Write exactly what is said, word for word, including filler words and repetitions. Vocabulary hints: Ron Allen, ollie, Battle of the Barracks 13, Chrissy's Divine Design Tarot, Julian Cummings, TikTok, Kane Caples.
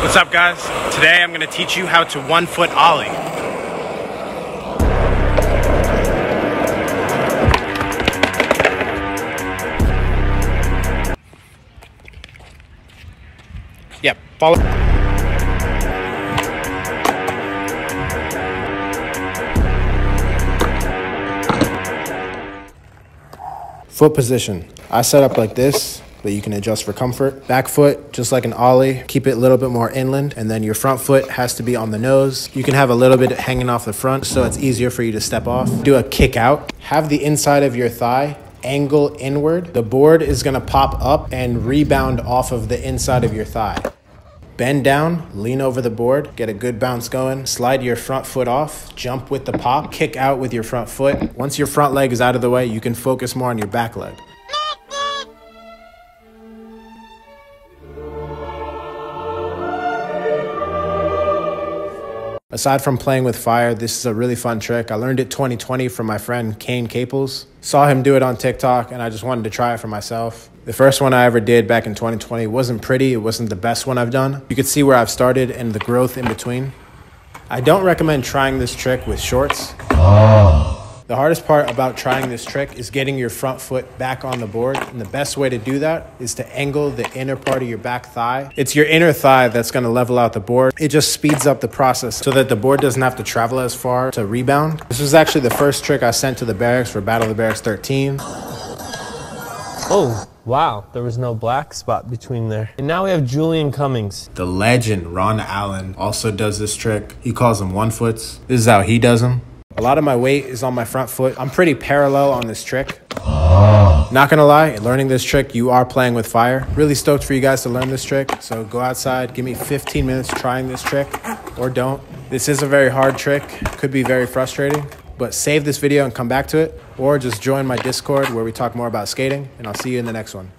What's up, guys? Today I'm going to teach you how to one foot ollie. Yep, follow. Foot position. I set up like this, but you can adjust for comfort. Back foot, just like an ollie, keep it a little bit more inland, and then your front foot has to be on the nose. You can have a little bit hanging off the front, so it's easier for you to step off. Do a kick out. Have the inside of your thigh angle inward. The board is gonna pop up and rebound off of the inside of your thigh. Bend down, lean over the board, get a good bounce going, slide your front foot off, jump with the pop, kick out with your front foot. Once your front leg is out of the way, you can focus more on your back leg. Aside from playing with fire, this is a really fun trick. I learned it twenty twenty from my friend Kane Caples. Saw him do it on TikTok and I just wanted to try it for myself. The first one I ever did back in twenty twenty wasn't pretty, it wasn't the best one I've done. You could see where I've started and the growth in between. I don't recommend trying this trick with shorts. Oh. The hardest part about trying this trick is getting your front foot back on the board, and the best way to do that is to angle the inner part of your back thigh. It's your inner thigh that's going to level out the board. It just speeds up the process so that the board doesn't have to travel as far to rebound. This was actually the first trick I sent to the barracks for Battle of the Barracks thirteen. Oh, wow, there was no black spot between there. And now we have Julian Cummings. The legend, Ron Allen, also does this trick. He calls them one-foots. This is how he does them. A lot of my weight is on my front foot. I'm pretty parallel on this trick. Oh. Not gonna lie, learning this trick, you are playing with fire. Really stoked for you guys to learn this trick. So go outside, give me fifteen minutes trying this trick, or don't. This is a very hard trick, could be very frustrating. But save this video and come back to it, or just join my Discord where we talk more about skating, and I'll see you in the next one.